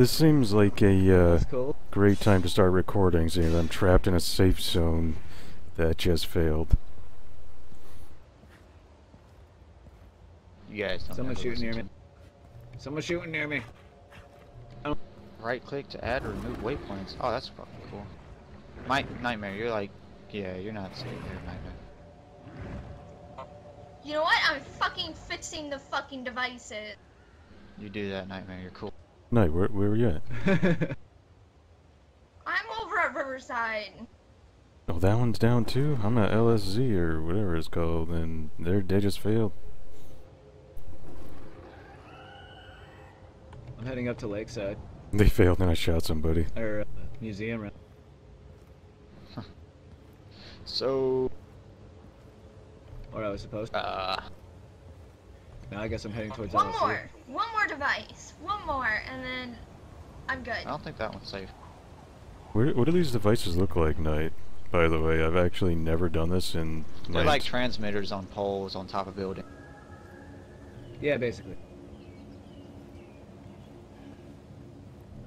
This seems like a great time to start recording, seeing that I'm trapped in a safe zone that just failed. You guys, someone's shooting near me. Someone's shooting near me. Oh. Right click to add or remove waypoints. Oh, that's fucking cool. Nightmare, you're like, yeah, you're not safe there, Nightmare. You know what? I'm fucking fixing the fucking devices. You do that, Nightmare, you're cool. No, where were you at? I'm over at Riverside. Oh, that one's down too? I'm at LSZ or whatever it's called, and they just failed. I'm heading up to Lakeside. They failed and I shot somebody. Or museum run. Huh. So... Or I was supposed to. Now I guess I'm heading towards LSZ. One more device, one more, and then I'm good. I don't think that one's safe. What do these devices look like, Knight? By the way, I've actually never done this in Night. They're like transmitters on poles on top of buildings. Yeah, basically.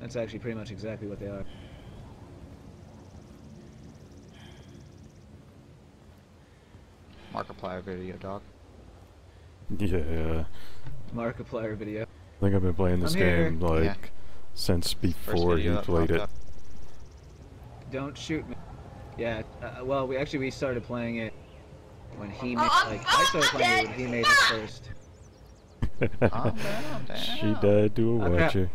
That's actually pretty much exactly what they are. Markiplier video, dog. Yeah. Markiplier video. I think I've been playing this game like since before you played it. Don't shoot me. Yeah. Well, we started playing it when he made I started playing it when he made it first. Calm down. She died to a watcher.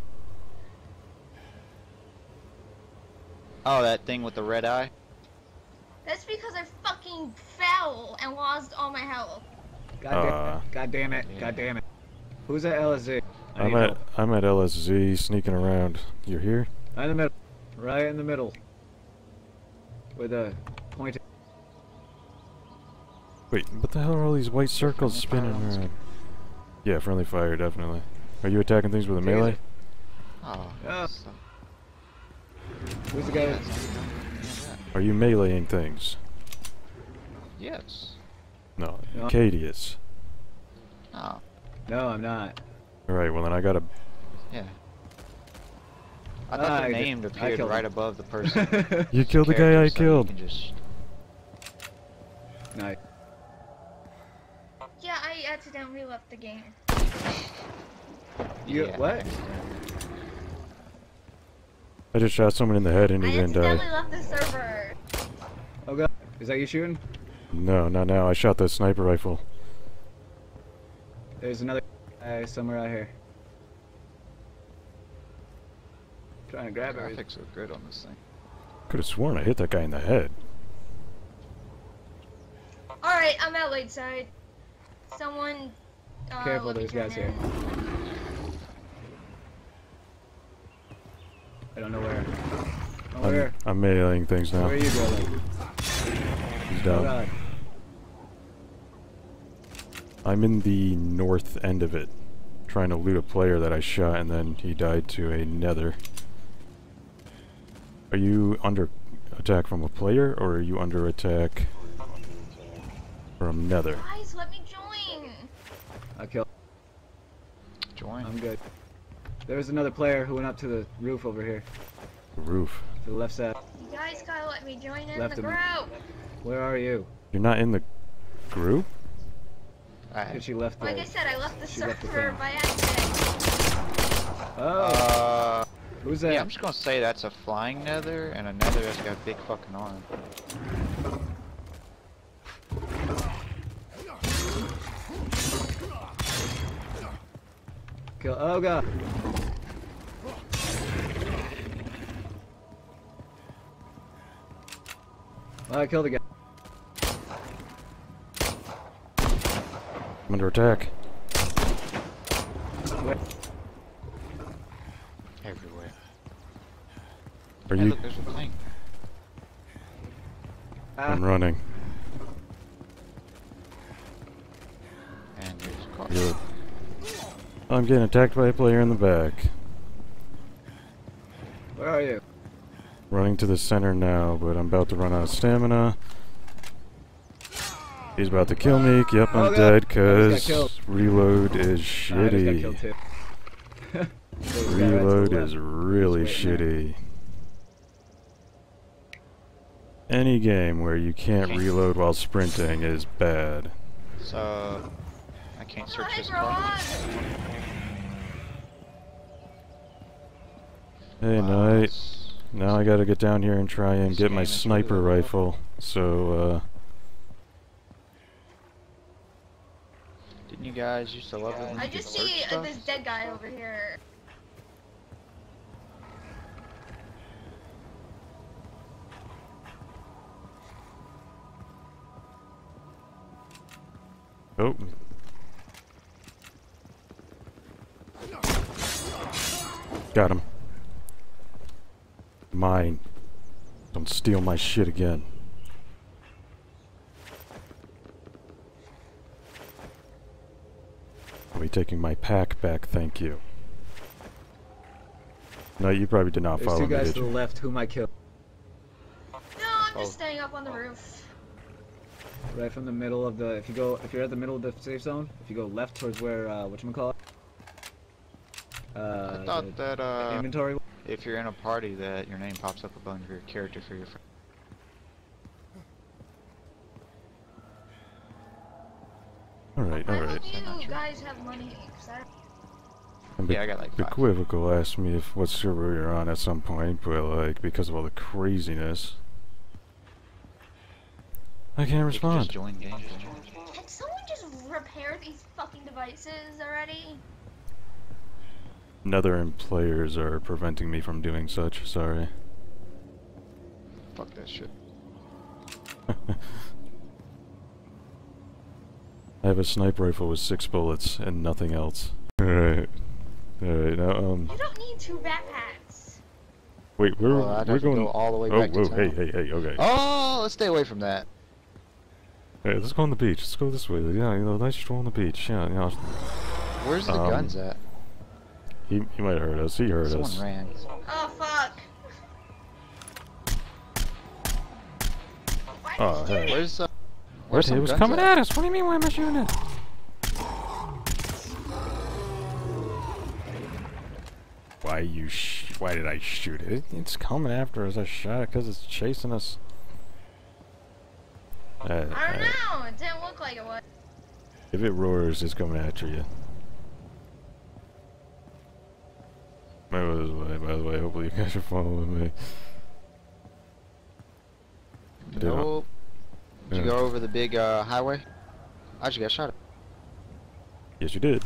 Oh, that thing with the red eye. That's because I fucking fell and lost all my health. God damn it. Who's at LSZ? I'm at LSZ sneaking around. You're here? I'm in the middle. Right in the middle. With a pointer. Wait, what the hell are all these white circles spinning around? Yeah, friendly fire, definitely. Are you attacking things with a melee? Oh. Who's the guy? Are you meleeing things? Yes. No, Kadius. No. No, I'm not. Alright, well then I gotta... Yeah. I thought the name appeared right above the person. You killed the guy I killed. No. Yeah, I accidentally left the game. You... Yeah, what? I just shot someone in the head and he didn't die. I accidentally left the server. Oh god. Is that you shooting? No, not now. I shot the sniper rifle. There's another guy somewhere out here. I'm trying to grab it. Graphics are good on this thing. Could have sworn I hit that guy in the head. Alright, I'm at Lakeside. Someone. Careful, there's guys here. I don't know where. I'm mailing things now. Where are you going? He's down. Oh, I'm in the north end of it, trying to loot a player that I shot, and then he died to a nether. Are you under attack from a player, or are you under attack from nether? Guys, let me join! I killed. Join. I'm good. There was another player who went up to the roof over here. The roof? To the left side. You guys gotta let me join in the group! Where are you? You're not in the group? She left like I said, I left the server by accident. Oh. Who's that? Yeah, I'm just gonna say that's a flying nether, and a nether that's got a big fucking arm. Kill. Oh god. Well, I killed a guy. I'm under attack. Everywhere. Are you? Look, there's a plane. I'm running. And there's a car. Good. I'm getting attacked by a player in the back. Where are you? Running to the center now, but I'm about to run out of stamina. He's about to kill me. Yep, I'm dead because reload is shitty. reload is really shitty. Any game where you can't reload while sprinting is bad. So, I can't search this part. Hey, Knight. Now I gotta get down here and try and get my sniper rifle. So, didn't you guys used to love it when you could search stuff? I just see this dead guy over here. Oh. Got him. Mine. Don't steal my shit again. I'll be taking my pack back, thank you. No, you probably did not follow me, did you? There's two guys to the left whom I killed. No, I'm just staying up on the roof. Right from the middle of the, if you're at the middle of the safe zone, if you go left towards where, whatchamacallit? I thought that, inventory. If you're in a party, that your name pops up above your character for your friend. Alright, alright. You guys have money, yeah, I got like 5. Equivocal asked me if what server you're on at some point, but like, because of all the craziness, I can't respond. Just join game. Can someone just repair these fucking devices already? Nether and players are preventing me from doing such, sorry. Fuck that shit. I have a sniper rifle with 6 bullets and nothing else. Alright. Alright, now you don't need 2 backpacks. Wait, we're going go all the way back to town. Hey, okay. Oh, let's stay away from that. Alright, let's go on the beach. Let's go this way. Yeah, you know, nice stroll on the beach. Yeah, you know. Where's the guns at? He might have heard us. He heard us. Someone ran. Oh, fuck. Oh, hey. Where's he was coming at us. What do you mean, why am I shooting it? Why did I shoot it? It's coming after us. I shot it because it's chasing us. I don't know. It didn't look like it was. If it roars, it's coming after you. By the way, hopefully you guys are following me. Nope. Did you go over the big highway? I actually got shot at. Yes, you did.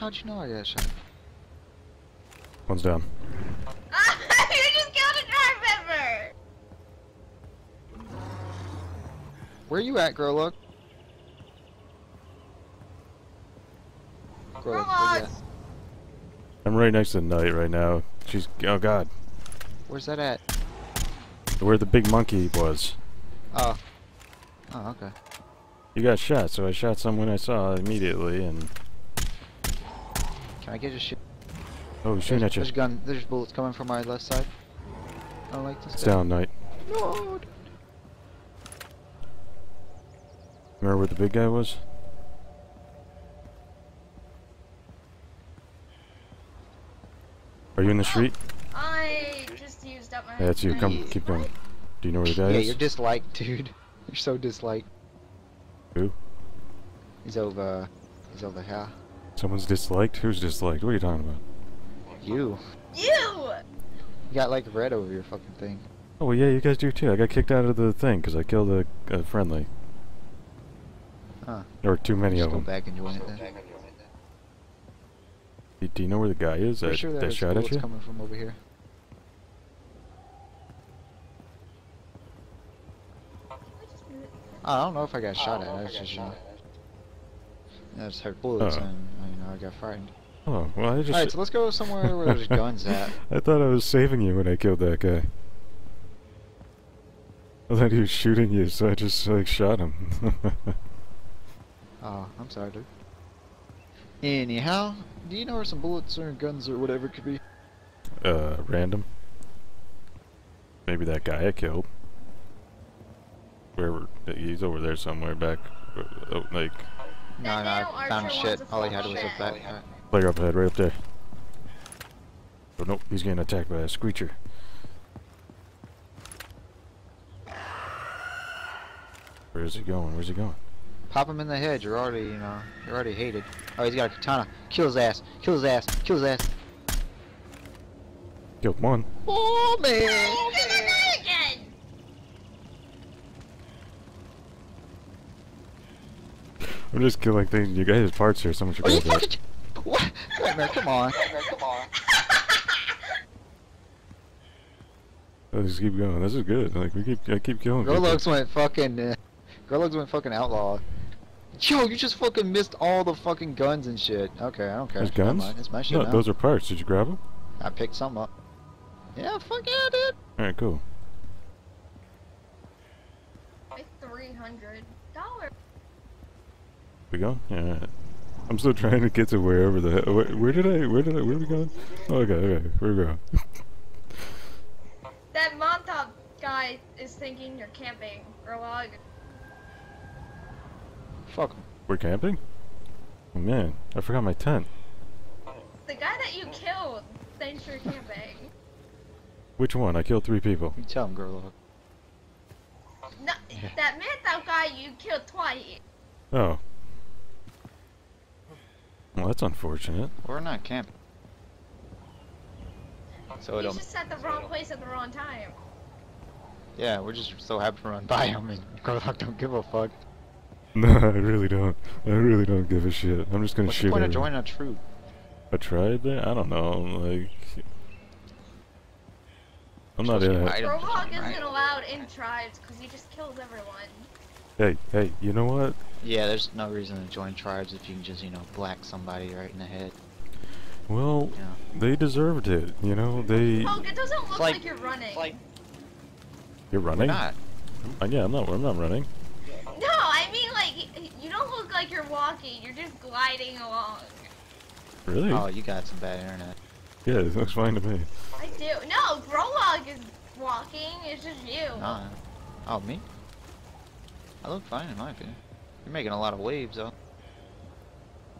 How'd you know I got shot? One's down. You just killed a tribe member! Where you at, Grolug? Grolug. I'm right next to Knight right now. She's... oh god. Where's that at? Where the big monkey was. Oh. Oh, okay. You got shot, so I shot someone I saw immediately and... can I get a shit? Oh, he's shooting at you. There's bullets coming from my left side. I don't like this. It's down, Knight. No! Remember where the big guy was? Are you in the street? I just used up my... yeah, that's you. Come, keep going. Do you know where the guy is? Yeah, you're disliked, dude. You're so disliked. Who? He's over here. Someone's disliked? Who's disliked? What are you talking about? You. You! You got like red over your fucking thing. Oh, well, yeah, you guys do too. I got kicked out of the thing because I killed a friendly. Huh. There were too many of them. Go back and join it then. Do you know where the guy is that shot at you? Coming from over here. I don't know if I got shot at. I just shot. I just heard bullets and I got frightened. Oh well, I just. Alright, so let's go somewhere where there's guns at. I thought I was saving you when I killed that guy. I thought he was shooting you, so I just like shot him. Oh, I'm sorry, dude. Anyhow, do you know where some bullets or guns or whatever could be? Random. Maybe that guy I killed. Wherever, he's over there somewhere back, like... no, I found shit. All he had was a backpack. player up ahead, right up there. Oh, nope, he's getting attacked by a screecher. Where's he going? Where's he going? Pop him in the head. You're already, you know, you're already hated. Oh, he's got a katana. Kill his ass. Kill his ass. Kill his ass. Killed one. Oh man! Oh, man. I'm just killing things. You guys' parts here. Someone should. Are you fucking? What? Come on! Come on! Let's just keep going. This is good. Like we keep, I keep killing. Grolug went fucking. Grolug went fucking outlaw. Yo, you just fucking missed all the fucking guns and shit. Okay, I don't care. There's guns? It's my shit. No, now. Those are parts. Did you grab them? I picked some up. Yeah, fuck yeah, dude. All right, cool. Like $300. We go? Yeah. All right. I'm still trying to get to wherever the hell. Where are we going? Oh, okay, okay. Where we go? That Mantop guy is thinking you're camping or log. Fuck him. We're camping? Oh, man, I forgot my tent. The guy that you killed thinks you're camping. Which one? I killed 3 people. You tell him, Grolug. No, that Mantop guy you killed twice. Oh. Well, that's unfortunate. We're not camping. So you just at the wrong place at the wrong time. Yeah, we're just so happy to run by him, and Grolug don't give a fuck. No, I really don't. I really don't give a shit. I'm just gonna shoot. What's the point of joining a troop? A tribe there? I don't know. Like, I'm not in it. Grolug isn't allowed in tribes because he just kills everyone. Hey, hey, you know what? Yeah, there's no reason to join tribes if you can just, you know, black somebody right in the head. Well, yeah. They deserved it, you know. They. Oh, it doesn't look like you're running. Like, you're running? We're not. Yeah, I'm not running. No, I mean, like, you don't look like you're walking. You're just gliding along. Really? Oh, you got some bad internet. Yeah, it looks fine to me. I do. No, Grolug is walking. It's just you. Nah. Oh, me? I look fine in my opinion. You're making a lot of waves, though.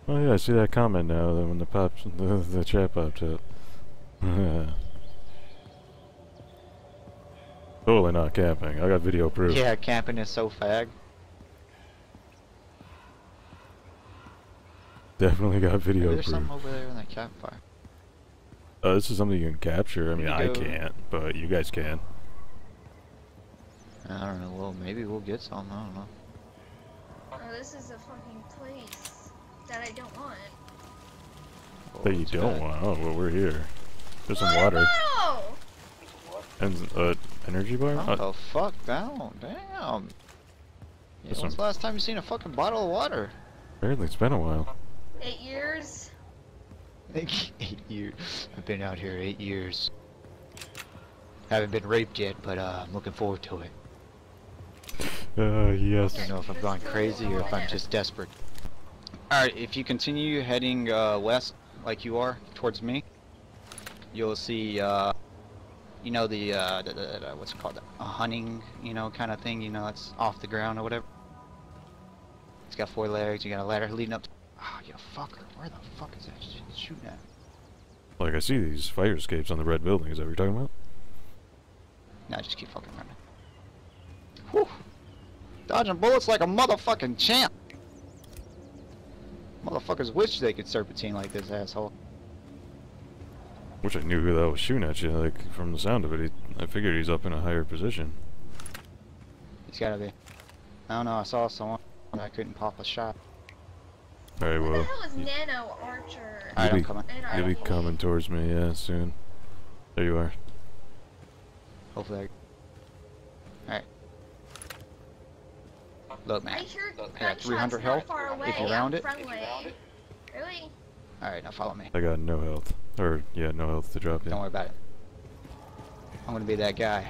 Oh yeah, I see that comment now when the chat popped up. Yeah. Totally not camping. I got video proof. Yeah, camping is so fag. Definitely got video proof. There's something over there in that campfire. This is something you can capture. I mean, I can't, but you guys can. I don't know. Well, maybe we'll get some. I don't know. Oh, this is a fucking place. That I don't want. Oh, that you don't want? Oh, well, we're here. There's some water. And, energy bar? What the fuck down? Damn. Yeah, when's the last time you seen a fucking bottle of water? Apparently, it's been a while. 8 years? 8 years. I've been out here 8 years. Haven't been raped yet, but, I'm looking forward to it. Yes. I don't know if I'm going crazy or if I'm just desperate. Alright, if you continue heading west, like you are, towards me, you'll see, you know, the what's it called, a hunting, you know, kind of thing, you know, it's off the ground or whatever. It's got 4 legs, you got a ladder leading up to... Ah, you fucker, where the fuck is that shit shooting at? Like, I see these fire escapes on the red building, is that what you're talking about? Nah, just keep fucking running. Whew! Dodging bullets like a motherfucking champ! Motherfuckers wish they could serpentine like this asshole. Wish I knew who that was shooting at you, like, from the sound of it. I figured he's up in a higher position. He's gotta be. I don't know, I saw someone, and I couldn't pop a shot. Alright, well... What the hell is Nano Archer? Alright, I'm coming. He'll be coming towards me, yeah, soon. There you are. Hopefully I... Alright. Look, man. I got 300 health. If you round it. Really? Alright, now follow me. I got no health. Or, yeah, no health to drop. Don't worry about it. I'm gonna be that guy.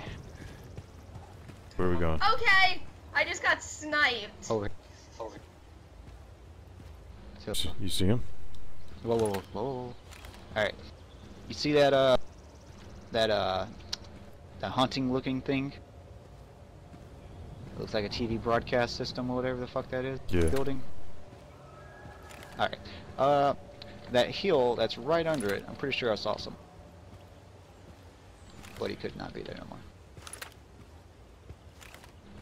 Where are we going? Okay! I just got sniped. Over. Over. You see him? Whoa, whoa, whoa. Alright. You see that, the hunting looking thing? It looks like a TV broadcast system or whatever the fuck that is. Yeah. Building. Alright. that hill that's right under it, I'm pretty sure I saw some. But he could not be there no more.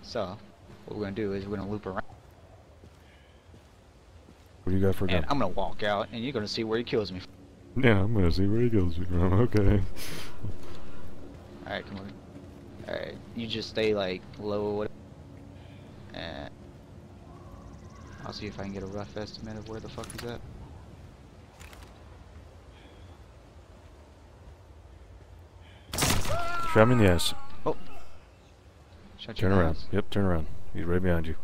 So, what we're going to do is we're going to loop around. What do you got for a gun? I'm going to walk out, and you're going to see where he kills me. Yeah, I'm going to see where he kills me from. Okay. Alright, come on. Alright, you just stay, like, low or whatever. And I'll see if I can get a rough estimate of where the fuck he's at. Shot me in the ass. Oh. Shut your ass. Turn around. Yep, turn around. He's right behind you.